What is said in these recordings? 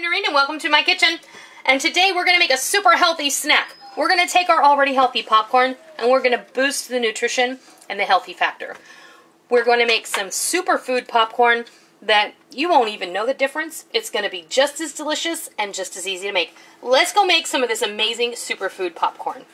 I'm Noreen and welcome to my kitchen. And today we're going to make a super healthy snack. We're going to take our already healthy popcorn and we're going to boost the nutrition and the healthy factor. We're going to make some superfood popcorn that you won't even know the difference. It's going to be just as delicious and just as easy to make. Let's go make some of this amazing superfood popcorn.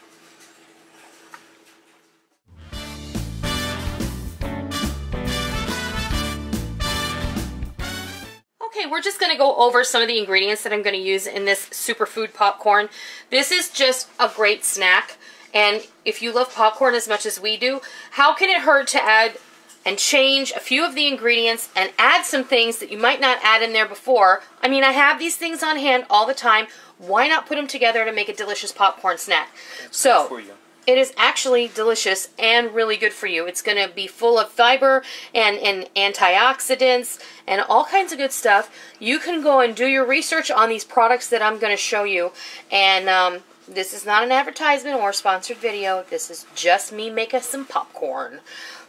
Okay, we're just going to go over some of the ingredients that I'm going to use in this superfood popcorn. This is just a great snack, and if you love popcorn as much as we do, how can it hurt to add and change a few of the ingredients and add some things that you might not add in there before? I mean, I have these things on hand all the time. Why not put them together to make a delicious popcorn snack? So it is actually delicious and really good for you. It's going to be full of fiber and antioxidants and all kinds of good stuff. You can go and do your research on these products that I'm going to show you. And this is not an advertisement or sponsored video. This is just me making some popcorn.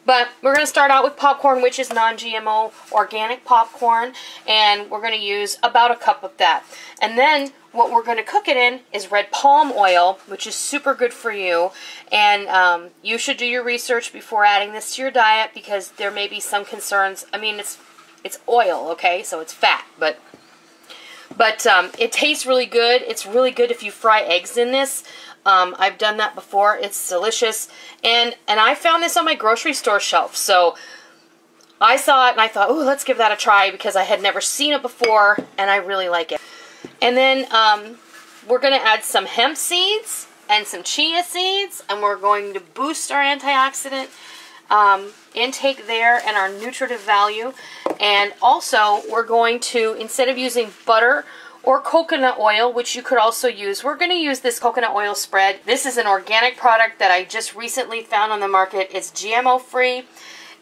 But we're going to start out with popcorn, which is non-GMO organic popcorn. And we're going to use about a cup of that. And then what we're going to cook it in is red palm oil, which is super good for you. And you should do your research before adding this to your diet because there may be some concerns. I mean, it's oil, okay? So it's fat, but it tastes really good. It's really good if you fry eggs in this. I've done that before. It's delicious. And I found this on my grocery store shelf. So I saw it and I thought, oh, let's give that a try because I had never seen it before and I really like it. And then we're going to add some hemp seeds and some chia seeds, and we're going to boost our antioxidant intake there and our nutritive value. And also we're going to, instead of using butter or coconut oil, which you could also use, we're going to use this coconut oil spread. This is an organic product that I just recently found on the market. It's GMO free.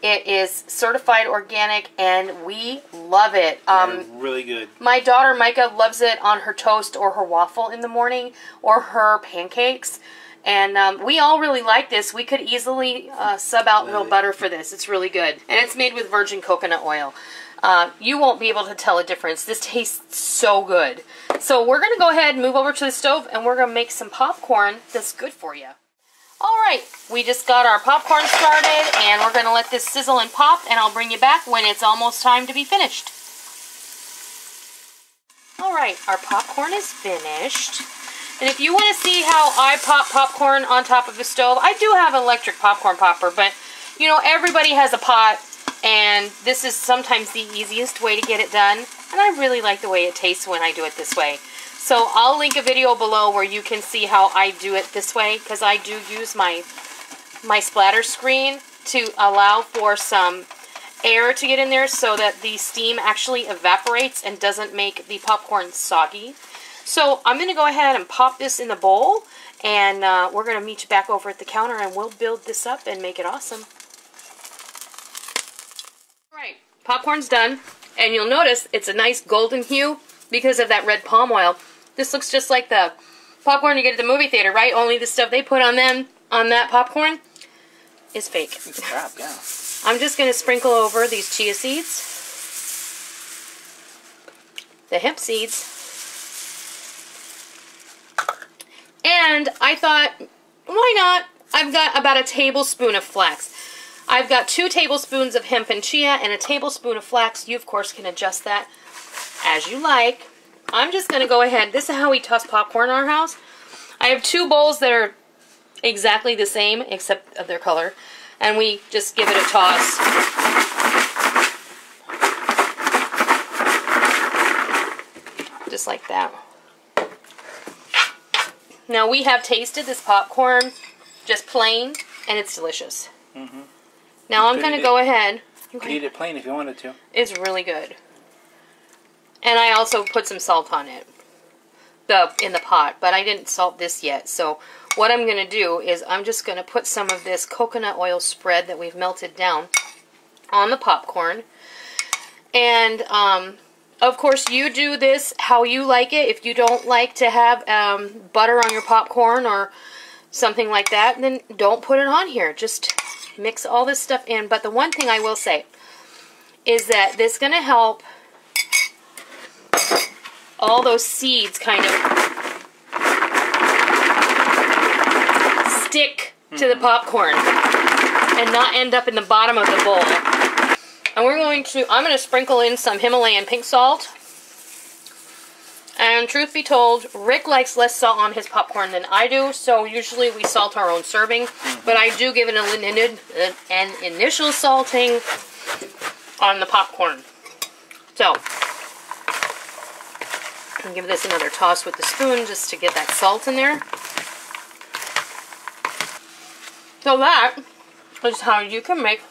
It is certified organic, and we love it. Really good. My daughter, Micah, loves it on her toast or her waffle in the morning or her pancakes. And we all really like this. We could easily sub out real butter for this. It's really good. And it's made with virgin coconut oil. You won't be able to tell a difference. This tastes so good. So we're going to go ahead and move over to the stove, and we're going to make some popcorn that's good for you. Alright, we just got our popcorn started, and we're going to let this sizzle and pop, and I'll bring you back when it's almost time to be finished. Alright, our popcorn is finished. And if you want to see how I pop popcorn on top of the stove, I do have an electric popcorn popper, but, you know, everybody has a pot, and this is sometimes the easiest way to get it done. And I really like the way it tastes when I do it this way. So I'll link a video below where you can see how I do it this way, because I do use my splatter screen to allow for some air to get in there so that the steam actually evaporates and doesn't make the popcorn soggy. So I'm going to go ahead and pop this in the bowl, and we're going to meet you back over at the counter, and we'll build this up and make it awesome. Alright, popcorn's done, and you'll notice it's a nice golden hue because of that red palm oil. This looks just like the popcorn you get at the movie theater, right? Only the stuff they put on them, on that popcorn, is fake. It's crap, yeah. I'm just going to sprinkle over these chia seeds, the hemp seeds, and I thought, why not? I've got about a tablespoon of flax. I've got 2 tablespoons of hemp and chia and a tablespoon of flax. You, of course, can adjust that as you like. I'm just going to go ahead. This is how we toss popcorn in our house. I have 2 bowls that are exactly the same except of their color, and we just give it a toss. Just like that. Now, we have tasted this popcorn just plain, and it's delicious. Mm-hmm. Now, I'm going to go ahead. You could eat it plain if you wanted to. It's really good. And I also put some salt on it in the pot, but I didn't salt this yet. So what I'm going to do is I'm just going to put some of this coconut oil spread that we've melted down on the popcorn. And, of course, you do this how you like it. If you don't like to have butter on your popcorn or something like that, then don't put it on here. Just mix all this stuff in. But the one thing I will say is that this is going to help all those seeds kind of stick to the popcorn and not end up in the bottom of the bowl. And we're going to, I'm going to sprinkle in some Himalayan pink salt. And truth be told, Rick likes less salt on his popcorn than I do, so usually we salt our own serving. But I do give it an initial salting on the popcorn. So, I'll give this another toss with the spoon just to get that salt in there. So that is how you can make,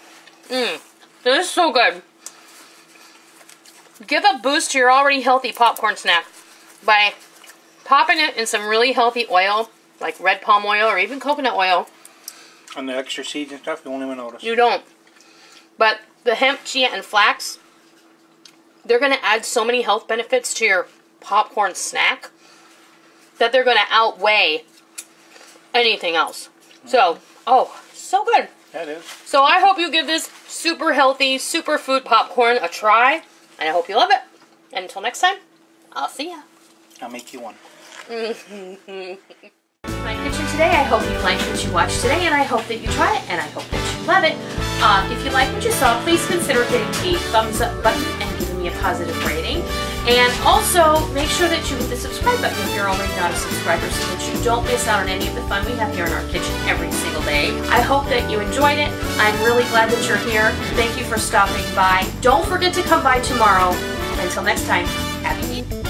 this is so good. Give a boost to your already healthy popcorn snack by popping it in some really healthy oil, like red palm oil or even coconut oil. And the extra seeds and stuff, you won't even notice. You don't. But the hemp, chia, and flax, they're going to add so many health benefits to your popcorn snack that they're going to outweigh anything else. So, oh, so good. That is. So I hope you give this super healthy, super food popcorn a try, and I hope you love it. And until next time, I'll see ya. I'll make you one. My kitchen today. I hope you liked what you watched today, and I hope that you try it, and I hope that you love it. If you like what you saw, please consider hitting the thumbs up button and giving me a positive rating. And also, make sure that you hit the subscribe button if you're already not a subscriber so that you don't miss out on any of the fun we have here in our kitchen every single day. I hope that you enjoyed it. I'm really glad that you're here. Thank you for stopping by. Don't forget to come by tomorrow. Until next time, happy eating.